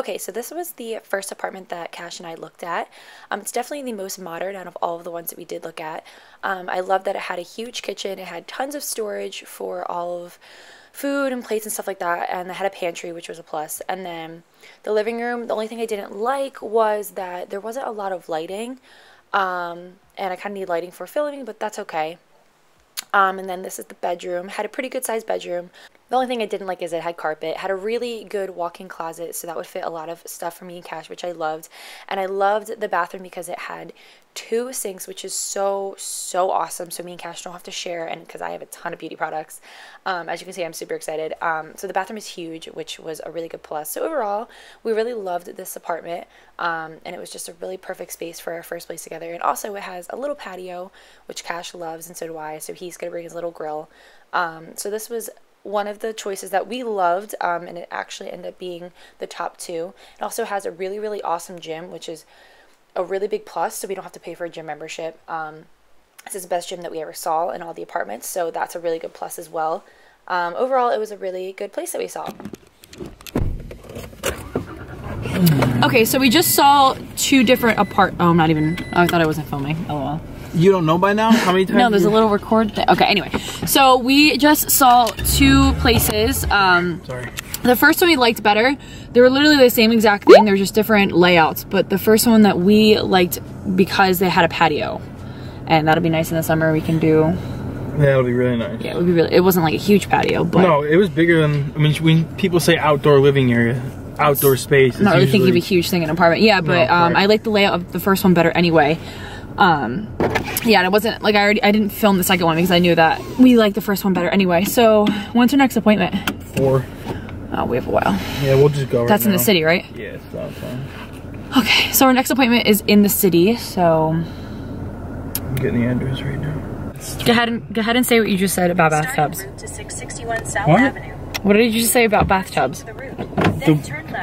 Okay, so this was the first apartment that Cash and I looked at. It's definitely the most modern out of all of the ones that we did look at. I love that it had a huge kitchen. It had tons of storage for all of food and plates and stuff like that, and they had a pantry, which was a plus. And then the living room, the only thing I didn't like was that there wasn't a lot of lighting, and I kind of need lighting for filming, but that's okay. And then this is the bedroom. Had a pretty good sized bedroom. The only thing I didn't like is it had carpet. Had a really good walk-in closet, so that would fit a lot of stuff for me and Cash, which I loved. And I loved the bathroom because it had two sinks, which is so awesome, so me and Cash don't have to share, and because I have a ton of beauty products. As you can see, I'm super excited. So the bathroom is huge, which was a really good plus. So overall, we really loved this apartment, and it was just a really perfect space for our first place together. And also it has a little patio, which Cash loves, and so do I, so he's gonna bring his little grill. So this was one of the choices that we loved, and it actually ended up being the top two. It also has a really awesome gym, which is a really big plus, so we don't have to pay for a gym membership. This is the best gym that we ever saw in all the apartments, so that's a really good plus as well. Overall, it was a really good place that we saw. Okay, so we just saw two different oh, I'm not even, I thought I wasn't filming, lol. You don't know by now? How many times? No, there's a little record thing. Okay, anyway. So we just saw two places. Sorry. The first one we liked better. They were literally the same exact thing. They're just different layouts. But the first one that we liked because they had a patio. And that'll be nice in the summer. We can do... Yeah, it'll be really nice. Yeah, it would be really... It wasn't like a huge patio, but... No, it was bigger than... I mean, when people say outdoor living area... Outdoor space. I don't really think it'd be a huge thing in an apartment. Yeah, but no, I like the layout of the first one better anyway. Yeah, and it wasn't like I didn't film the second one because I knew that we liked the first one better anyway. So when's our next appointment? 4. Oh, we have a while. Yeah, we'll just go. That's right in the city, right? Yeah, it's downtown. Okay, so our next appointment is in the city. So I'm getting the address right now. Go ahead and say what you just said about bathtubs. Route to 661 South Avenue. What did you just say about bathtubs?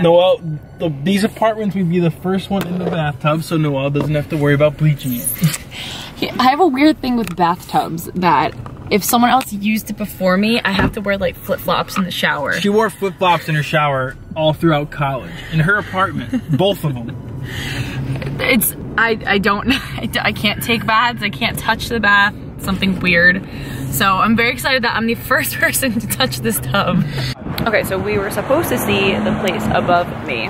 Noelle, these apartments would be the first one in the bathtub, so Noelle doesn't have to worry about bleaching it. Yeah, I have a weird thing with bathtubs that if someone else used it before me, I have to wear like flip-flops in the shower. She wore flip-flops in her shower all throughout college, in her apartment, both of them. It's, I can't take baths, I can't touch the bath. Something weird. So I'm very excited that I'm the first person to touch this tub. Okay, so we were supposed to see the place above me.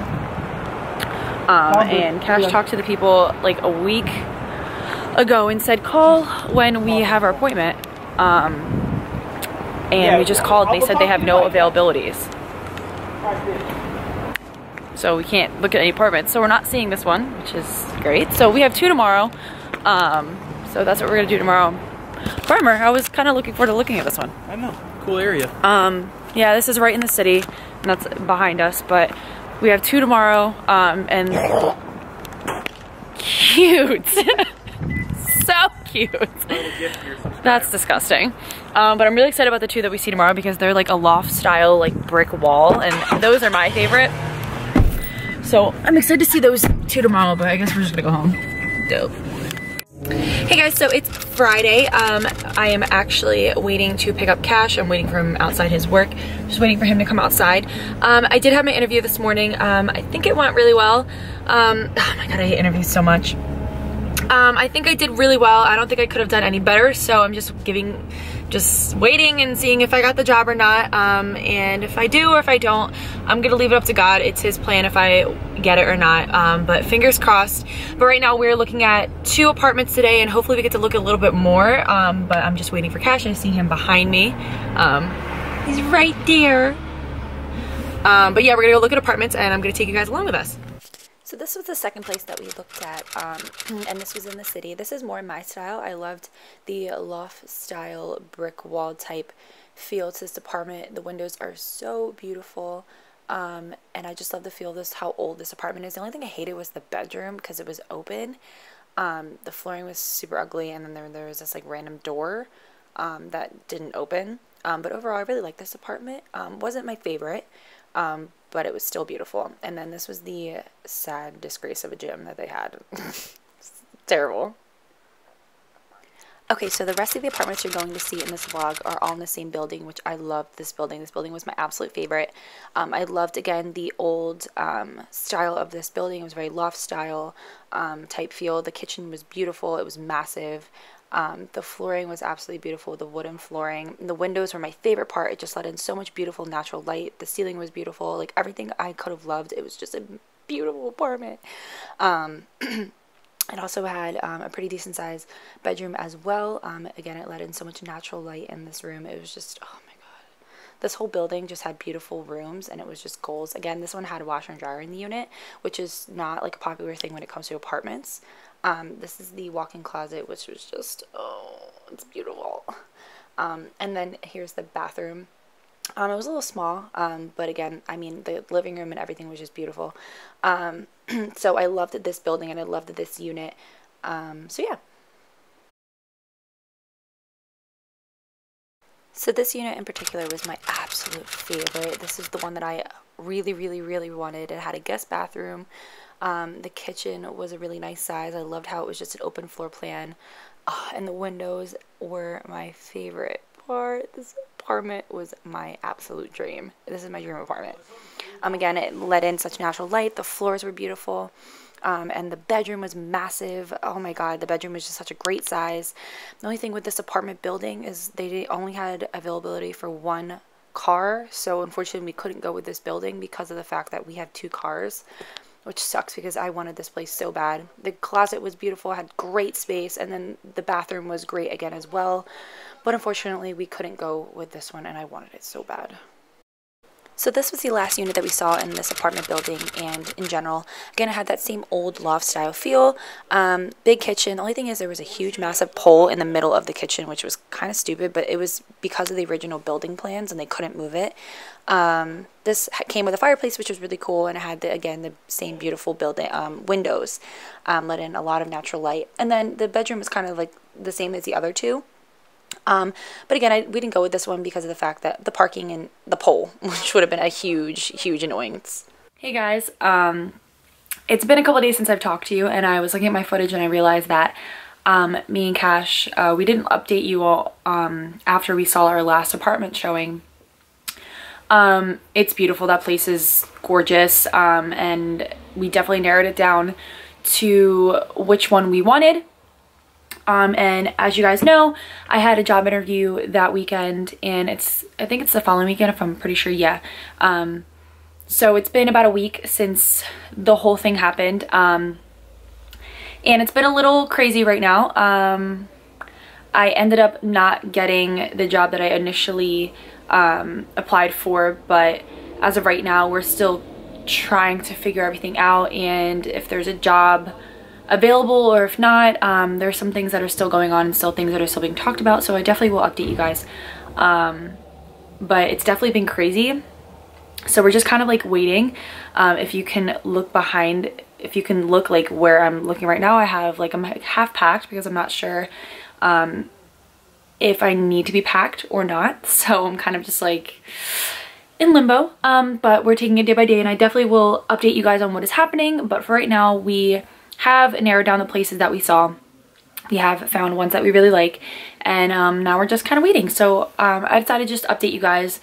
And Cash talked to the people like a week ago and said, call when we have our appointment. And we just called and they said they have no availabilities. So we can't look at any apartments. So we're not seeing this one, which is great. So we have two tomorrow. So that's what we're gonna do tomorrow. Farmer, I was kind of looking forward to looking at this one. I know, cool area. Yeah, this is right in the city, and that's behind us, but we have two tomorrow, and... Cute! So cute! That's disgusting. But I'm really excited about the two that we see tomorrow because they're like a loft-style like brick wall, and those are my favorite. So I'm excited to see those two tomorrow, but I guess we're just gonna go home. Dope. Hey guys, so it's Friday. I am actually waiting to pick up Cash. I'm waiting for him outside his work. Just waiting for him to come outside. I did have my interview this morning. I think it went really well. Oh my god, I hate interviews so much. I think I did really well. I don't think I could have done any better, so I'm just waiting and seeing if I got the job or not. And if I do or if I don't, I'm gonna leave it up to God. It's his plan if I get it or not, but fingers crossed. But right now we're looking at two apartments today and hopefully we get to look a little bit more, but I'm just waiting for Cash and I see him behind me. He's right there. But yeah, we're gonna go look at apartments and I'm gonna take you guys along with us. So this was the second place that we looked at, and this was in the city. This is more my style. I loved the loft-style brick wall type feel to this apartment. The windows are so beautiful, and I just love the feel of this, how old this apartment is. The only thing I hated was the bedroom because it was open. The flooring was super ugly, and then there was this like random door that didn't open. But overall, I really liked this apartment. Wasn't my favorite. But it was still beautiful. And then this was the sad disgrace of a gym that they had. It's terrible. Okay, so the rest of the apartments you're going to see in this vlog are all in the same building, which I loved this building. This building was my absolute favorite. I loved, again, the old style of this building. It was very loft style type feel. The kitchen was beautiful. It was massive. The flooring was absolutely beautiful, the wooden flooring. The windows were my favorite part. It just let in so much beautiful natural light. The ceiling was beautiful. Like, everything I could have loved. It was just a beautiful apartment. It also had a pretty decent size bedroom as well. Again, it let in so much natural light in this room. It was just, oh my god. This whole building just had beautiful rooms, and it was just goals. Again, this one had a washer and dryer in the unit, which is not like a popular thing when it comes to apartments. This is the walk-in closet, which was just, oh, it's beautiful. And then here's the bathroom. It was a little small, but again, I mean, the living room and everything was just beautiful. So I loved this building, and I loved this unit. So yeah. So this unit in particular was my absolute favorite. This is the one that I really, really, really wanted. It had a guest bathroom. The kitchen was a really nice size. I loved how it was just an open floor plan. And the windows were my favorite part. This apartment was my absolute dream. This is my dream apartment. Again, it let in such natural light. The floors were beautiful, and the bedroom was massive. Oh my god, the bedroom was just such a great size. The only thing with this apartment building is they only had availability for one car, so unfortunately we couldn't go with this building because of the fact that we have two cars, which sucks because I wanted this place so bad. The closet was beautiful, had great space, and then the bathroom was great again as well. But unfortunately, we couldn't go with this one, and I wanted it so bad. So this was the last unit that we saw in this apartment building, and in general, again, it had that same old loft style feel. Big kitchen. The only thing is there was a huge, massive pole in the middle of the kitchen, which was kind of stupid, but it was because of the original building plans, and they couldn't move it. This came with a fireplace, which was really cool, and it had, the same beautiful building windows. Let in a lot of natural light. And then the bedroom was kind of like the same as the other two. But again, we didn't go with this one because of the fact that the parking and the pole, which would have been a huge, huge annoyance. Hey guys, it's been a couple days since I've talked to you, and I was looking at my footage and I realized that, me and Cash, we didn't update you all, after we saw our last apartment showing. It's beautiful. That place is gorgeous. And we definitely narrowed it down to which one we wanted. And as you guys know, I had a job interview that weekend, and I think it's the following weekend, if I'm pretty sure, yeah. So it's been about a week since the whole thing happened, and it's been a little crazy right now. I ended up not getting the job that I initially applied for, but as of right now, we're still trying to figure everything out, and if there's a job available or if not, there's some things that are still going on and still things that are still being talked about, so I definitely will update you guys. But it's definitely been crazy, so we're just kind of like waiting. If you can look behind, if you can look like where I'm looking right now, I have like, I'm half packed because I'm not sure if I need to be packed or not, so I'm kind of just like in limbo. But we're taking it day by day, and I definitely will update you guys on what is happening, but for right now we have narrowed down the places that we saw. We have found ones that we really like, and now we're just kind of waiting. So I decided to just update you guys,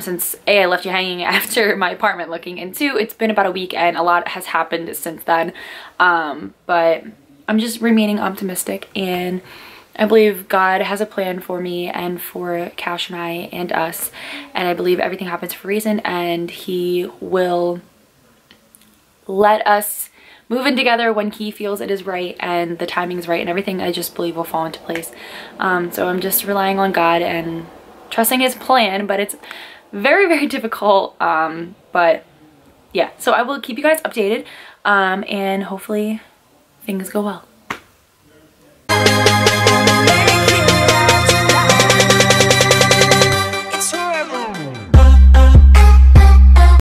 since A, I left you hanging after my apartment looking, and two, it's been about a week and a lot has happened since then. But I'm just remaining optimistic, and I believe God has a plan for me and for Cash and I and us, and I believe everything happens for a reason, and he will let us move in together when he feels it is right and the timing is right, and everything I just believe will fall into place. So I'm just relying on God and trusting his plan, but it's very, very difficult. But yeah, so I will keep you guys updated, and hopefully things go well.